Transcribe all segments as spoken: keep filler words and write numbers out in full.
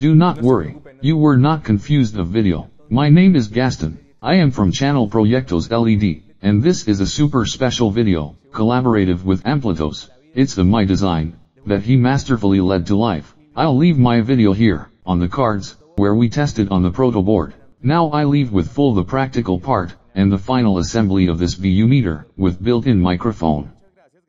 Do not worry, you were not confused of video. My name is Gaston, I am from Channel Proyectos L E D, and this is a super special video, collaborative with Ampletos. It's a my design, that he masterfully led to life. I'll leave my video here, on the cards, where we tested on the proto board. Now I leave with full the practical part, and the final assembly of this V U meter, with built-in microphone.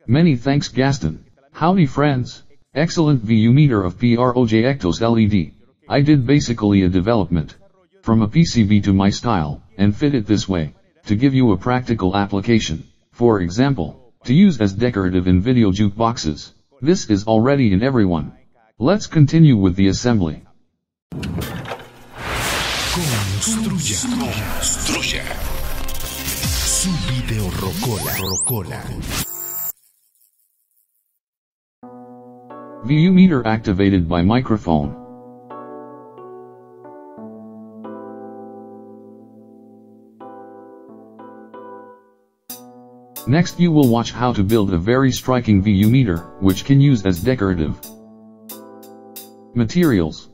Many thanks Gaston. Howdy friends. Excellent V U meter of Proyectos L E D. I did basically a development from a P C B to my style and fit it this way to give you a practical application. For example, to use as decorative in video jukeboxes. This is already in everyone. Let's continue with the assembly. Construya, construya su video rocola, rocola. V U meter activated by microphone. Next you will watch how to build a very striking V U meter, which can use as decorative. Materials.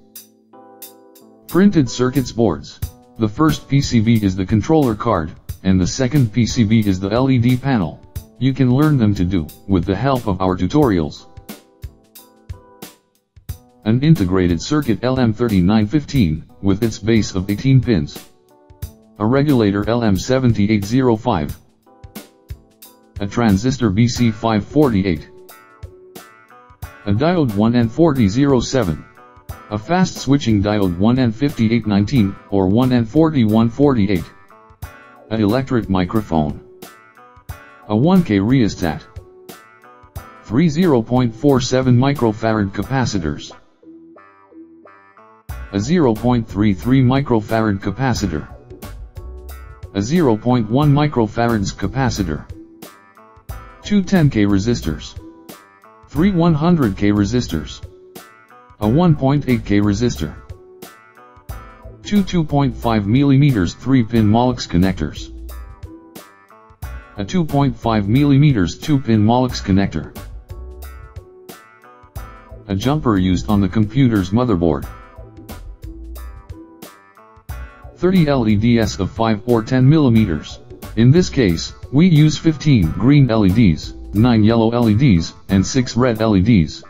Printed circuits boards. The first P C B is the controller card, and the second P C B is the L E D panel. You can learn them to do, with the help of our tutorials. An integrated circuit L M thirty-nine fifteen, with its base of eighteen pins. A regulator L M seventy-eight oh five. A transistor B C five forty-eight. A diode one N forty oh seven. A fast switching diode one N fifty-eight nineteen, or one N forty-one forty-eight. An electric microphone. A one K rheostat. Three zero point four seven microfarad capacitors. A zero point three three microfarad capacitor. A zero point one microfarads capacitor. Two ten K resistors. Three one hundred K resistors. A one point eight K resistor. Two two point five millimeter three pin Molex connectors. A two point five millimeter two pin Molex connector. A jumper used on the computer's motherboard. thirty L E Ds of five or ten millimeters. In this case, we use fifteen green L E Ds, nine yellow L E Ds, and six red L E Ds.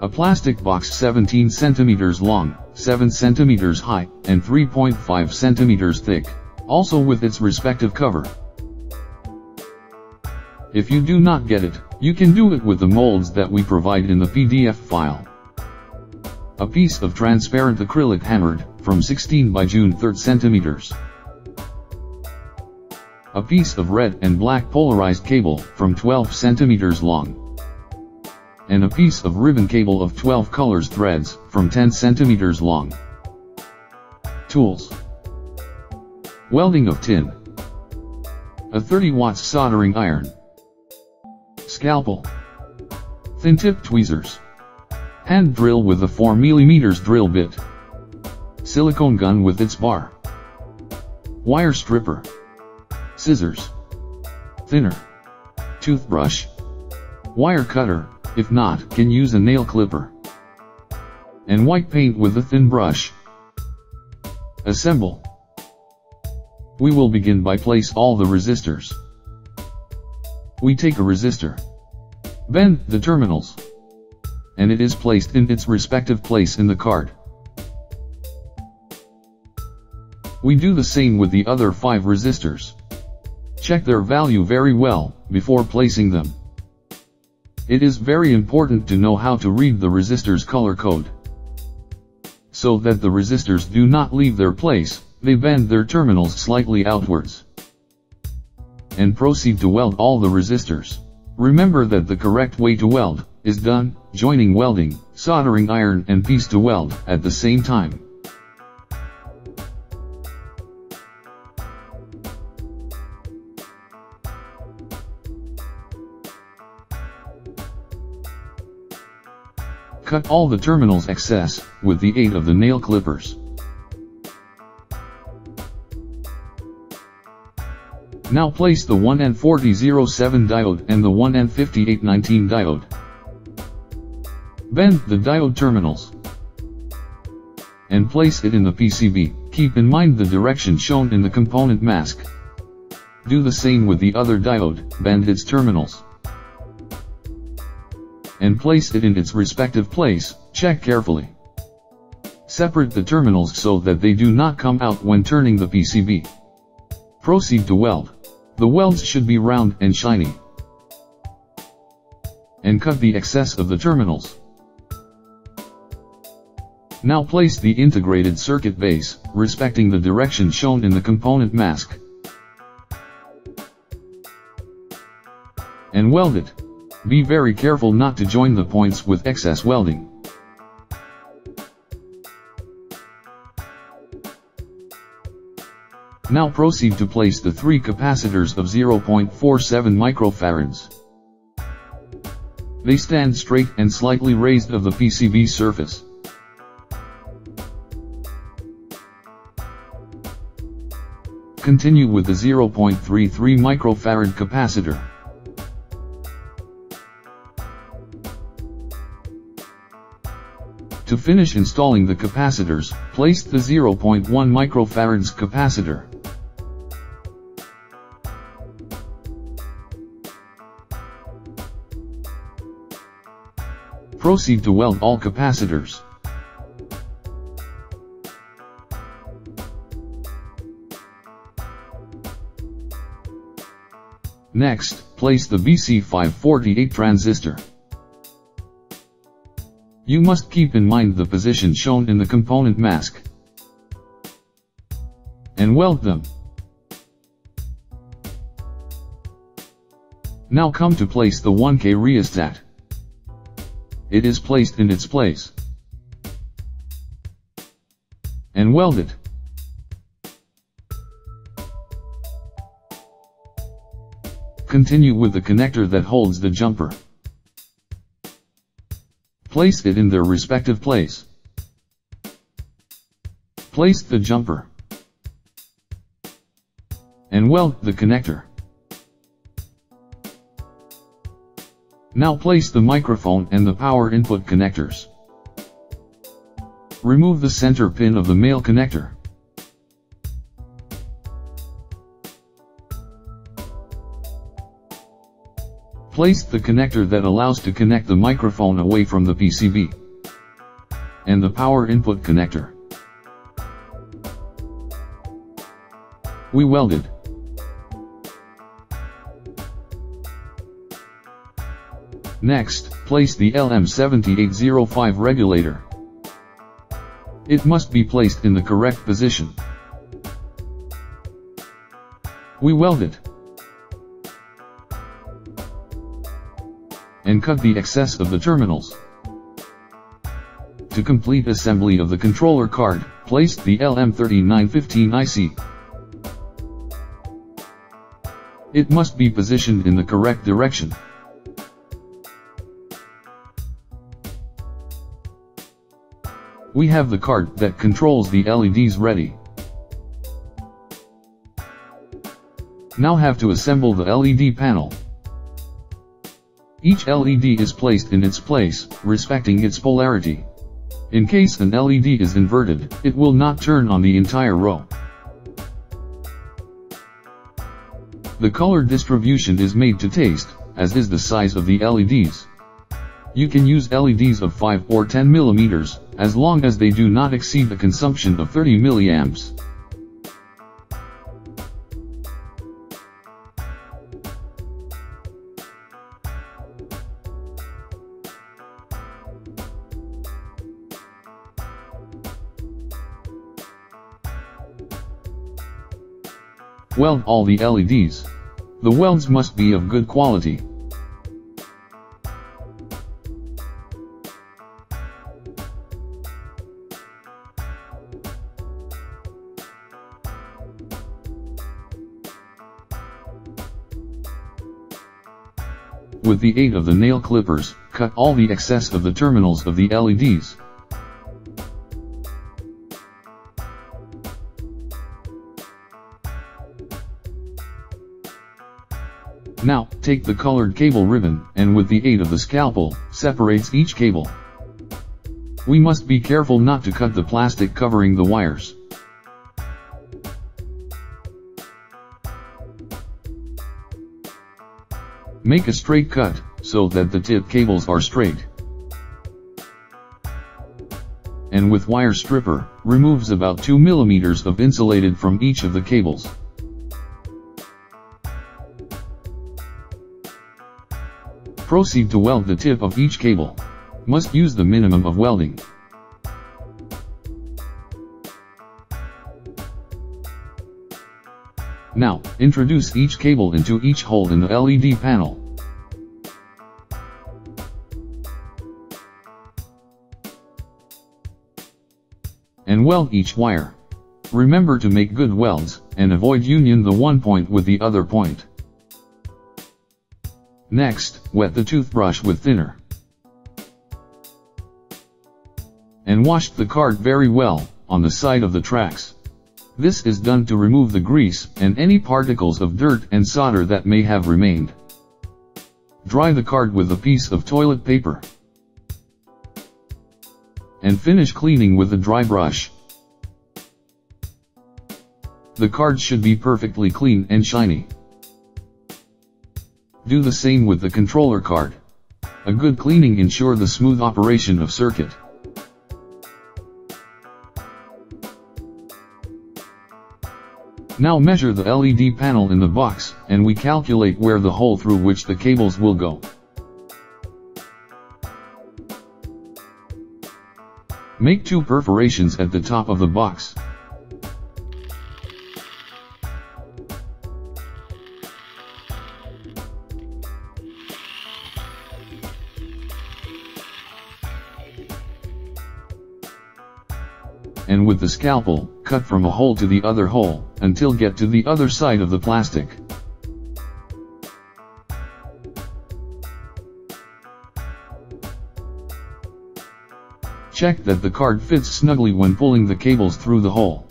A plastic box seventeen centimeters long, seven centimeters high, and three point five centimeters thick, also with its respective cover. If you do not get it, you can do it with the molds that we provide in the P D F file. A piece of transparent acrylic hammered, from sixteen by June three centimeters. A piece of red and black polarized cable, from twelve centimeters long. And a piece of ribbon cable of twelve colors threads, from ten centimeters long. Tools. Welding of tin. A thirty watts soldering iron. Scalpel. Thin tip tweezers. Hand drill with a four millimeter drill bit. Silicone gun with its bar. Wire stripper. Scissors. Thinner. Toothbrush. Wire cutter, if not, can use a nail clipper. And white paint with a thin brush. Assemble. We will begin by place all the resistors. We take a resistor. Bend the terminals. And it is placed in its respective place in the card. We do the same with the other five resistors. Check their value very well, before placing them. It is very important to know how to read the resistor's color code. So that the resistors do not leave their place, they bend their terminals slightly outwards. And proceed to weld all the resistors. Remember that the correct way to weld, is done, joining welding, soldering iron and piece to weld, at the same time. Cut all the terminals excess, with the aid of the nail clippers. Now place the one N forty oh seven diode and the one N fifty-eight nineteen diode. Bend the diode terminals. and place it in the P C B. Keep in mind the direction shown in the component mask. Do the same with the other diode, bend its terminals, and place it in its respective place. Check carefully. Separate the terminals so that they do not come out when turning the P C B. Proceed to weld. The welds should be round and shiny, and cut the excess of the terminals. Now place the integrated circuit base, respecting the direction shown in the component mask, and weld it. Be very careful not to join the points with excess welding. Now proceed to place the three capacitors of zero point four seven microfarads. They stand straight and slightly raised of the P C B surface. Continue with the zero point three three microfarad capacitor. To finish installing the capacitors, place the zero point one microfarads capacitor. Proceed to weld all capacitors. Next, place the B C five forty-eight transistor. You must keep in mind the position shown in the component mask, and weld them. Now come to place the one K rheostat. It is placed in its place, and weld it. Continue with the connector that holds the jumper. Place it in their respective place. Place the jumper, and weld the connector. Now place the microphone and the power input connectors. Remove the center pin of the male connector. Place the connector that allows to connect the microphone away from the P C B, and the power input connector. We welded. Next, place the L M seven eight zero five regulator. It must be placed in the correct position. We weld it, and cut the excess of the terminals. To complete assembly of the controller card, place the L M thirty-nine fifteen I C. It must be positioned in the correct direction. We have the card that controls the L E Ds ready. Now have to assemble the L E D panel. Each L E D is placed in its place, respecting its polarity. In case an L E D is inverted, it will not turn on the entire row. The color distribution is made to taste, as is the size of the L E Ds. You can use L E Ds of five or ten millimeters, as long as they do not exceed the consumption of thirty milliamps. Weld all the L E Ds. The welds must be of good quality. With the aid of the nail clippers, cut all the excess of the terminals of the L E Ds. Now, take the colored cable ribbon, and with the aid of the scalpel, separates each cable. We must be careful not to cut the plastic covering the wires. Make a straight cut, so that the tip cables are straight. And with wire stripper, removes about two millimeters of insulated from each of the cables. Proceed to weld the tip of each cable. Must use the minimum of welding. Now, introduce each cable into each hole in the L E D panel. And weld each wire. Remember to make good welds, and avoid union the one point with the other point. Next, wet the toothbrush with thinner. And wash the card very well, on the side of the tracks. This is done to remove the grease, and any particles of dirt and solder that may have remained. Dry the card with a piece of toilet paper. And finish cleaning with a dry brush. The card should be perfectly clean and shiny. Do the same with the controller card. A good cleaning ensures the smooth operation of circuit. Now measure the L E D panel in the box, and we calculate where the hole through which the cables will go. Make two perforations at the top of the box. And with the scalpel, cut from a hole to the other hole, until get to the other side of the plastic. Check that the card fits snugly when pulling the cables through the hole.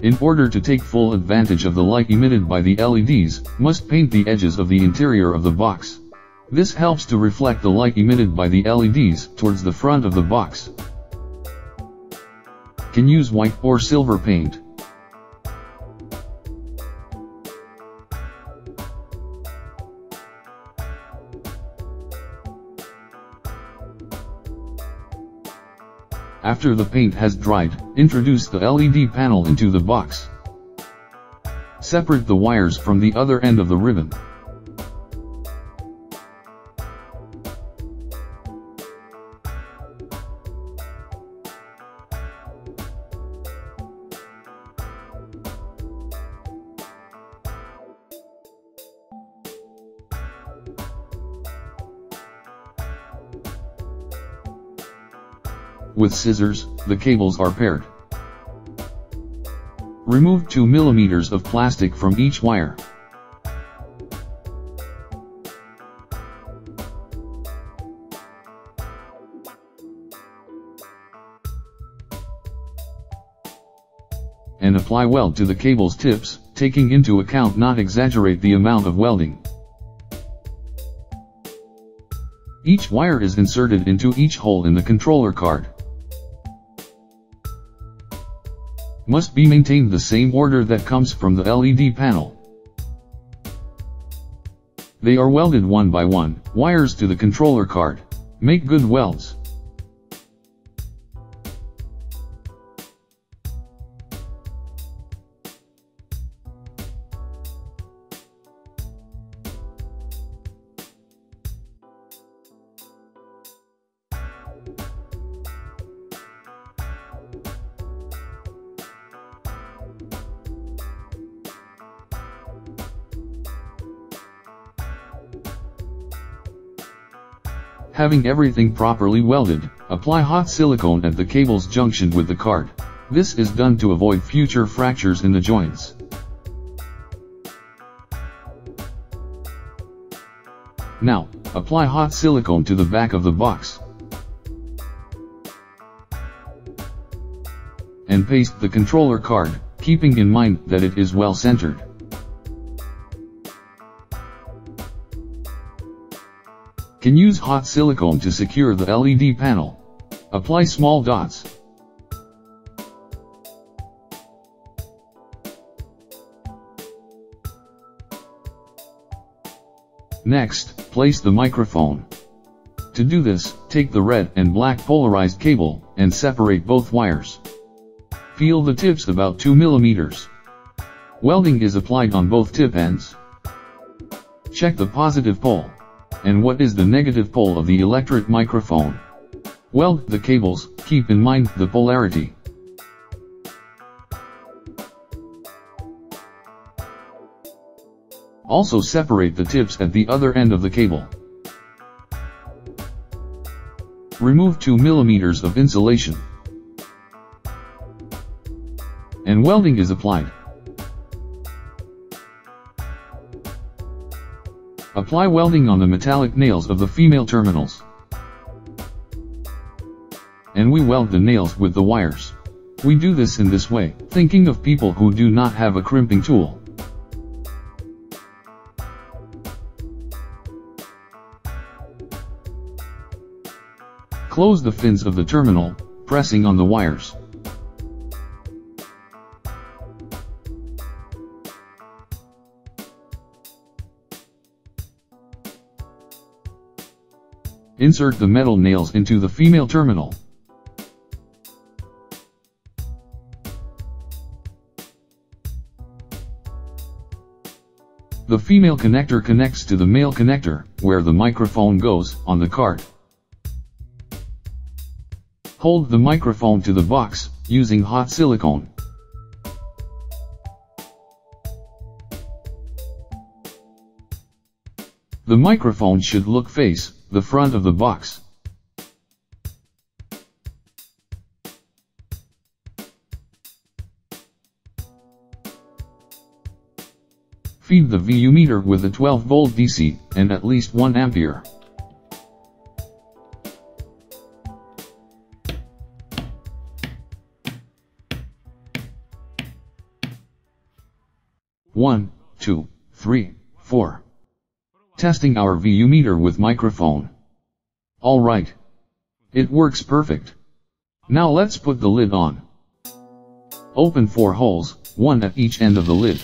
In order to take full advantage of the light emitted by the L E Ds, must paint the edges of the interior of the box. This helps to reflect the light emitted by the L E Ds towards the front of the box. Can use white or silver paint. After the paint has dried, introduce the L E D panel into the box. Separate the wires from the other end of the ribbon. With scissors, the cables are paired. Remove two millimeters of plastic from each wire. And apply weld to the cable's tips, taking into account not exaggerate the amount of welding. Each wire is inserted into each hole in the controller card. Must be maintained the same order that comes from the L E D panel. They are welded one by one, wires to the controller card. Make good welds. Having everything properly welded, apply hot silicone at the cable's junction with the card. This is done to avoid future fractures in the joints. Now, apply hot silicone to the back of the box. And paste the controller card, keeping in mind that it is well centered. Can use hot silicone to secure the L E D panel. Apply small dots. Next, place the microphone. To do this, take the red and black polarized cable, and separate both wires. Feel the tips about two millimeters. Welding is applied on both tip ends. Check the positive pole. And what is the negative pole of the electric microphone? Weld the cables, keep in mind the polarity. Also separate the tips at the other end of the cable. Remove two millimeters of insulation. And welding is applied. Apply welding on the metallic nails of the female terminals. And we weld the nails with the wires. We do this in this way, thinking of people who do not have a crimping tool. Close the fins of the terminal, pressing on the wires. Insert the metal nails into the female terminal. The female connector connects to the male connector, where the microphone goes, on the cart. Hold the microphone to the box, using hot silicone. The microphone should look face the front of the box. Feed the V U meter with a twelve volt D C, and at least one ampere. one, two, three, four. Testing our V U meter with microphone. Alright. It works perfect. Now let's put the lid on. Open four holes, one at each end of the lid.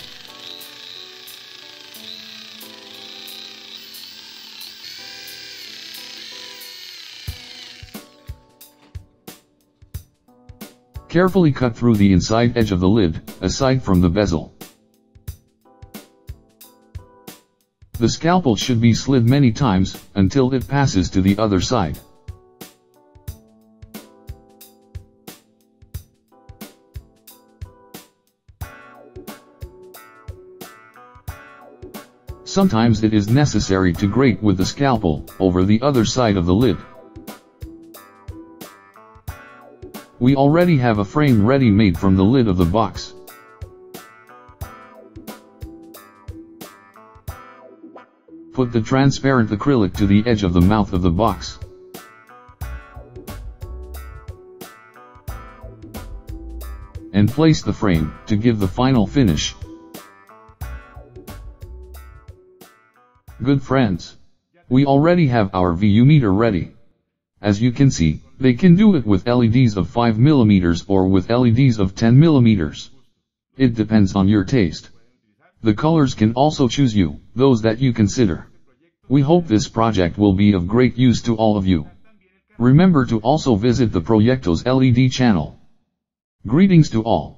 Carefully cut through the inside edge of the lid, aside from the bezel. The scalpel should be slid many times, until it passes to the other side. Sometimes it is necessary to grate with the scalpel, over the other side of the lid. We already have a frame ready made from the lid of the box. Put the transparent acrylic to the edge of the mouth of the box. And place the frame, to give the final finish. Good friends! We already have our V U meter ready. As you can see, they can do it with L E Ds of five millimeters or with L E Ds of ten millimeters. It depends on your taste. The colors can also choose you, those that you consider. We hope this project will be of great use to all of you. Remember to also visit the Proyectos L E D channel. Greetings to all.